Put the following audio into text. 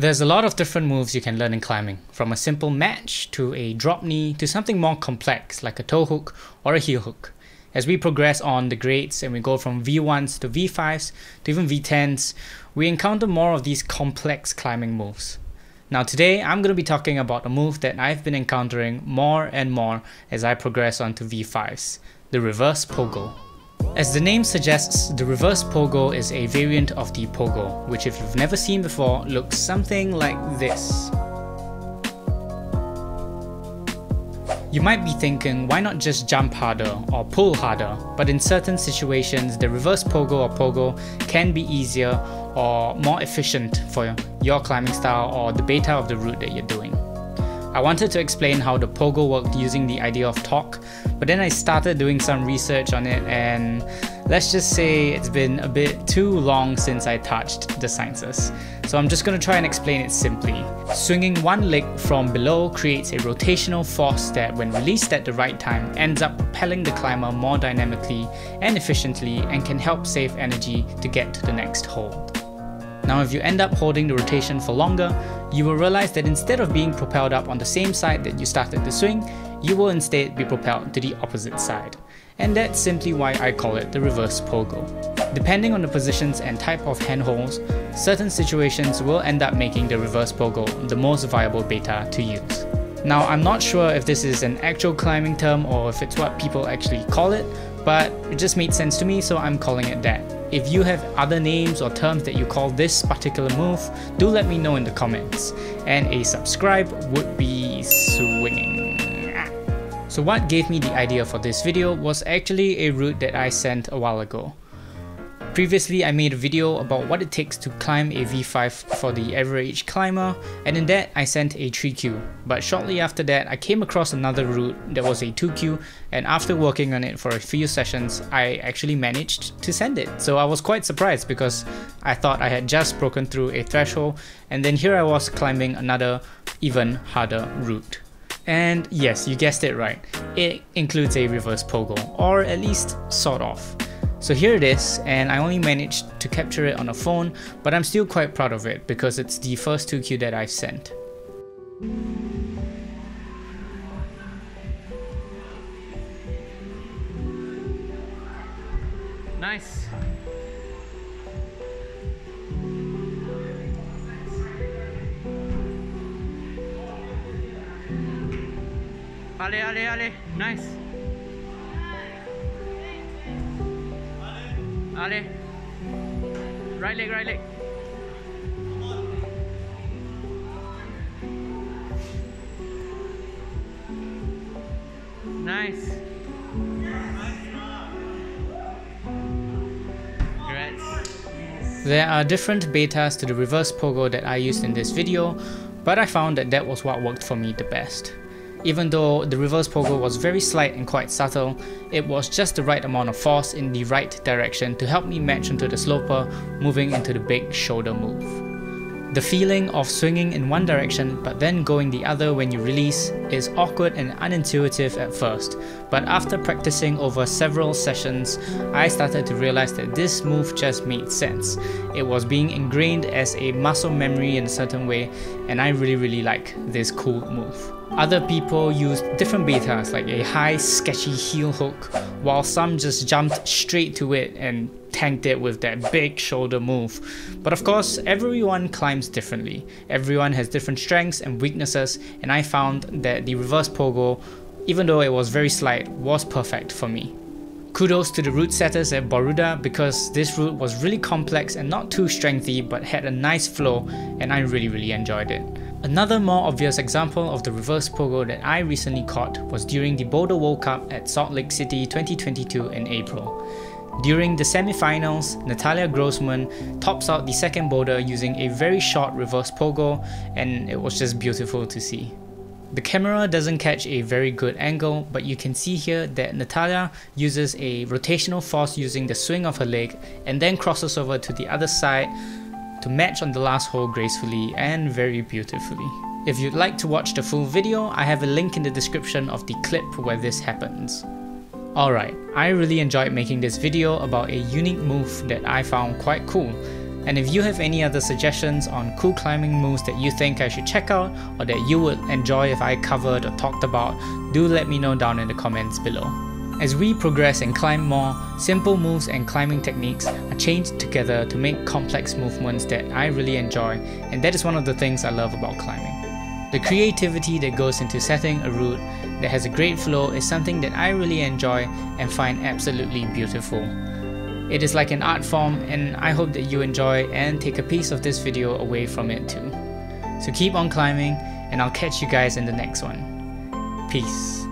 There's a lot of different moves you can learn in climbing, from a simple match to a drop knee to something more complex like a toe hook or a heel hook. As we progress on the grades and we go from V1s to V5s to even V10s, we encounter more of these complex climbing moves. Now today, I'm going to be talking about a move that I've been encountering more and more as I progress onto V5s, the reverse pogo. As the name suggests, the reverse pogo is a variant of the pogo, which if you've never seen before, looks something like this. You might be thinking, why not just jump harder or pull harder? But in certain situations, the reverse pogo or pogo can be easier or more efficient for your climbing style or the beta of the route that you're doing. I wanted to explain how the pogo worked using the idea of torque, but then I started doing some research on it, and let's just say it's been a bit too long since I touched the sciences. So I'm just going to try and explain it simply. Swinging one leg from below creates a rotational force that, when released at the right time, ends up propelling the climber more dynamically and efficiently and can help save energy to get to the next hold. Now if you end up holding the rotation for longer, you will realize that instead of being propelled up on the same side that you started the swing, you will instead be propelled to the opposite side. And that's simply why I call it the reverse pogo. Depending on the positions and type of handholds, certain situations will end up making the reverse pogo the most viable beta to use. Now I'm not sure if this is an actual climbing term or if it's what people actually call it, but it just made sense to me, so I'm calling it that. If you have other names or terms that you call this particular move, do let me know in the comments. And a subscribe would be swinging. So what gave me the idea for this video was actually a route that I sent a while ago. Previously, I made a video about what it takes to climb a V5 for the average climber, and in that I sent a 3Q, but shortly after that I came across another route that was a 2Q, and after working on it for a few sessions, I actually managed to send it. So I was quite surprised because I thought I had just broken through a threshold, and then here I was climbing another even harder route. And yes, you guessed it right, it includes a reverse pogo, or at least sort of. So here it is, and I only managed to capture it on a phone, but I'm still quite proud of it because it's the first 2Q that I've sent. Nice. Allez, allez, allez, nice. Allez. Right leg, right leg. Nice. Congrats. There are different betas to the reverse pogo that I used in this video, but I found that that was what worked for me the best. Even though the reverse pogo was very slight and quite subtle, it was just the right amount of force in the right direction to help me match onto the sloper, moving into the big shoulder move. The feeling of swinging in one direction but then going the other when you release is awkward and unintuitive at first, but after practicing over several sessions, I started to realize that this move just made sense. It was being ingrained as a muscle memory in a certain way, and I really like this cool move. Other people used different betas, like a high sketchy heel hook, while some just jumped straight to it and tanked it with that big shoulder move. But of course, everyone climbs differently. Everyone has different strengths and weaknesses, and I found that the reverse pogo, even though it was very slight, was perfect for me. Kudos to the route setters at Boruda because this route was really complex and not too strengthy but had a nice flow, and I really enjoyed it. Another more obvious example of the reverse pogo that I recently caught was during the Boulder World Cup at Salt Lake City 2022 in April. During the semi-finals, Natalia Grossman tops out the second boulder using a very short reverse pogo, and it was just beautiful to see. The camera doesn't catch a very good angle, but you can see here that Natalia uses a rotational force using the swing of her leg and then crosses over to the other side to match on the last hole gracefully and very beautifully. If you'd like to watch the full video, I have a link in the description of the clip where this happens. Alright, I really enjoyed making this video about a unique move that I found quite cool. And if you have any other suggestions on cool climbing moves that you think I should check out or that you would enjoy if I covered or talked about, do let me know down in the comments below. As we progress and climb more, simple moves and climbing techniques are changed together to make complex movements that I really enjoy, and that is one of the things I love about climbing. The creativity that goes into setting a route that has a great flow is something that I really enjoy and find absolutely beautiful. It is like an art form, and I hope that you enjoy and take a piece of this video away from it too. So keep on climbing, and I'll catch you guys in the next one. Peace.